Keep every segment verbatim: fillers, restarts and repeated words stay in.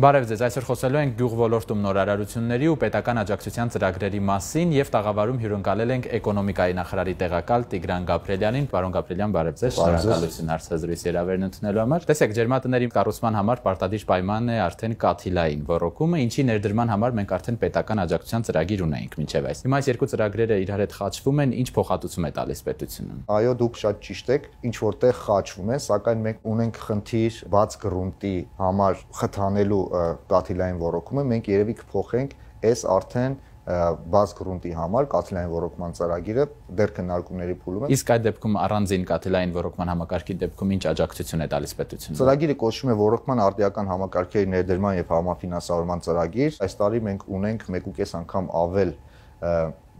Բարև ձեզ, այսօր խոսելու ենք գյուղ ոլորտում նորարարությունների ու պետական աջակցության ծրագրերի մասին եւ տաղավարում հյուրընկալել ենք Էկոնոմիկայի նախարարի տեղակալ Տիգրան Գաբրիելյանին։ Պարոն Գաբրիելյան, բարև ձեզ, շնորհակալություն հարցազրույցի հրավերն ընդունելու համար։ Տեսեք, ջերմատների կառուցման համար պարտադիր պայմանն է արդեն կաթիլային ռոռոկումը, ինչի ներդրման համար մենք արդեն պետական աջակցության ծրագիր ունենք մինչեւ այս։ Հիմա այս երկու ծրագրերը իրար հետ խաչվում են, ինչ փոխհատուցում է տալիս պետությունը։ Այո, դուք շատ ճիշտ եք, ինչ որտեղ խաչվում են, սակայն մենք ունենք խնդիր բաց գրունտի համար խթանելու կաթիլային ոռոգումը մենք երևի կփոխենք այս արդեն բաց գրունտի համար կաթիլային ոռոգման ծրագիրը դեռ քննարկումների փուլում է իսկ այդ դեպքում առանձին կաթիլային ոռոգման համակարգի դեպքում ինչ աջակցություն է տալիս պետությունը ծրագիրը կոչվում է ոռոգման արդիական համակարգերի ներդրման եւ համաֆինանսավորման ծրագիր այս տարի մենք ունենք մեկ ու կես անգամ ավել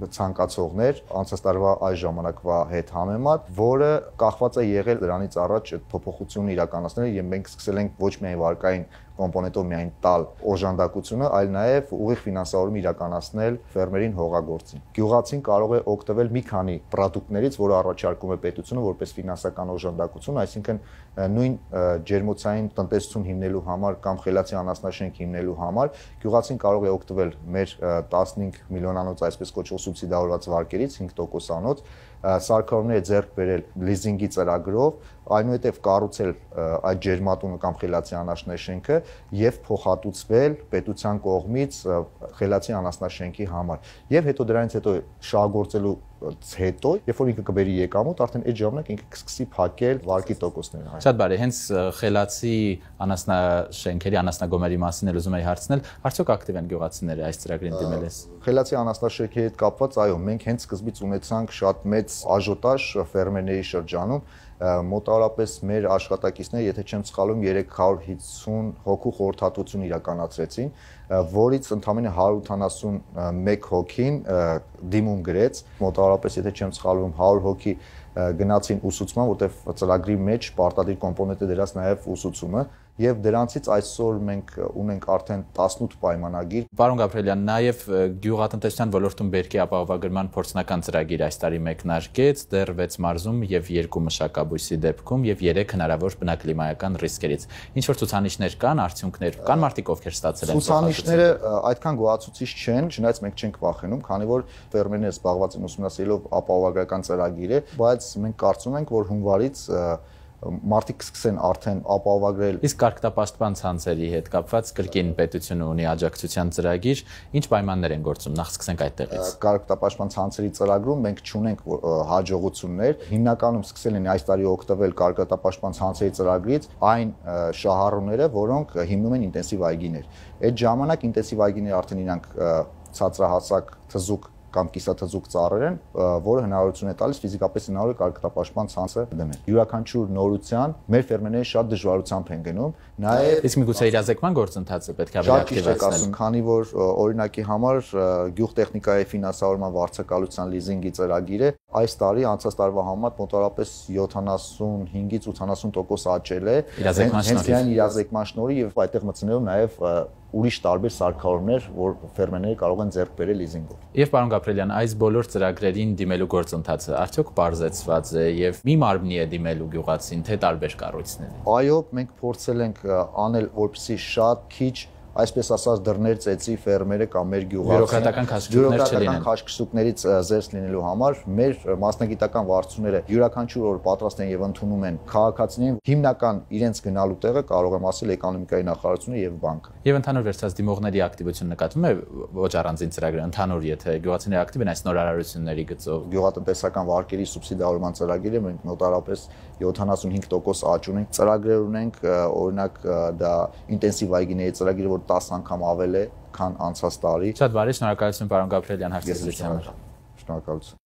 ցանկացողներ անցած տարվա այս ժամանակվա հետ համեմատ, որը կախված է եղել դրանից առաջ փոփոխությունը իրականացնելը եւ մենք սկսել ենք ոչ միայն վարկային կոմպոնենտով միայն տալ օժանդակությունը, այլ նաեւ ուղիղ ֆինանսավորում իրականացնել ֆերմերին հողագործին։ Գյուղացին կարող է օգտվել մի քանի ապրանքներից, որը առաջարկում է պետությունը որպես ֆինանսական օժանդակություն, այսինքն նույն ջերմոցային տնտեսություն հիմնելու համար կամ խելացի անասնաշենք հիմնելու համար գյուղացին կարող է օգտվել մեր տասնհինգ միլիոնանոց այսպես կոչվող սուբսիդավորված վարկերից հինգ տոկոսանոց սարքավորումները ձեռք բերել լիզինգի ծրագրով, այնուհետև կառուցել այդ ջերմատունը կամ խելացի անասնաշենքը եւ փոխհատուցվել պետության կողմից խելացի անասնաշենքի համար։ Եվ հետո դրանից հետո շահագործելու հետո, երբ որ ինքը կբերի եկամուտ, արդեն այդ ժամանակ ինքը կսկսի փակել վարկի տոկոսները։ Շատ բարի, հենց խելացի անասնաշենքերի, անասնագոմերի մասին էլ ուզում եի հարցնել, արդյոք ակտիվ են գյուղացիները այս ծրագրին դիմելիս։ Խելացի անասնաշենքի հետ կապված, այո, մենք հենց սկզբից ունեցանք շատ մեծ աժոտաժ ֆերմերների շրջանում մոտավորապես մեր աշխատակիցները, եթե չեմ սխալվում, երեք հարյուր հիսուն հոգու խորհրդատվություն իրականացրեցին, որից ընդամենը հարյուր ութանասուն մեկ հոգին դիմում գրեց, մոտավորապես, եթե չեմ սխալվում, հարյուր հոգի գնացին ուսուցման, որտեղ ծրագրի մեջ պարտադիր կոմպոնենտ է դրած նաև ուսուցումը, եւ դրանից այսօր մենք ունենք արդեն տասնութ պայմանագիր։ Պարոն Գաբրիելյան, նաեւ գյուղատնտեսության ոլորտում բերքի ապահովագրման փորձնական ծրագիր այս տարի մեկնարկեց, դեռ վեց մարզում եւ երկու մշակաբույսի դեպքում եւ երեք հնարավոր բնակլիմայական ռիսկերից։ Ինչ որ ցուցանիշներ կան, արդյունքներ կան, մարդիկ ովքեր ստացել են։ Ցուցանիշները այդքան գոհացուցիչ չեն, չնայած մենք չենք վախենում, քանի որ ֆերմերները զբաղված են ուսումնասիրելով ապահովագրական ծրագիրը, բայց մենք կարծում ենք, որ հունվարից մարդիկ կսկսեն արդեն ապահովագրել։ Իսկ կարգապաշտպան ցանցերի հետ կապված կրկին պետությունը ունի աջակցության ծրագիր, ինչ պայմաններ են գործում, նախ սկսենք այդտեղից։ Կարգապաշտպան ցանցերի ծրագրում մենք չունենք հաջողություններ, հիմնականում սկսել են այս տարի օգտվել կարգապաշտպան ցանցերի ծրագրից այն շահառուները, որոնք հիմնում են ինտենսիվ այգիներ։ Այդ ժամանակ ինտենսիվ այգիները արդեն իրանք ցածրահասակ, թզուկ կամ կիսաթզուկ ծառեր են, որը հնարավորություն է տալիս ֆիզիկապես հնարավոր է կարգապաշտպան ցանցը դնել։ Յուրաքանչյուր նորության մեր ֆերմերները շատ դժվարությամբ են գնում, նաև իսկ միգուցե իրազեկման գործընթացը պետք է վերակտիվացնել, քանի որ օրինակի համար գյուղտեխնիկայի ֆինանսավորման վարձակալության լիզինգի ծրագիրը այս տարի անցած տարվա համար մոտավորապես յոթանասունհինգից ութանասուն տոկոս աճել է հենց այն իրազեկման շնորհիվ եւ այդտեղ մտցնելով նաեւ ուրիշ տարբեր սարքավորումներ, որ ֆերմերները կարող են ձեռք բերել լիզինգով։ Եվ պարոն Գաբրիելյան, այս բոլոր ծրագրերին դիմելու գործընթացը արդյոք բարձեցված է եւ մի մարմնի է դիմելու գյուղացին, թե տարբեր կառույցների։ Այո, մենք փորձել ենք անել, որպեսզի շատ քիչ այսպես ասած դռներ ծեծի ֆերմերը կամ մեր գյուղացիական բյուրոկրատական քաշքշուկներից զերծ լինելու համար մեր մասնագիտական վարձությունները յուրաքանչյուր օր պատրաստ են եւ ընդունում են քաղաքացիներին հիմնական իրենց գնալու տեղը կարող եմ ասել էկոնոմիկայի նախարարությունը եւ բանկը եւ ընդհանուր վերջած դիմողների ակտիվությունը նկատվում է ոչ առանձին ծրագրը ընդհանուր եթե գյուղացիները ակտիվ են այս նորարարությունների գծով գյուղատնտեսական վարկերի սուբսիդավորման ծրագիրը մենք մոտավորապես յոթանասունհինգ տոկոս աճ ունենք ծրագրեր ունենք օրինակ դա ինտենսիվ այգիների ծրագիրը տասն անգամ ավել է, քան անցած տարի։ Շատ բարի, շնորհակալություն պարոն Գաբրիելյան հարցազրույցի համար։ Շնորհակալություն։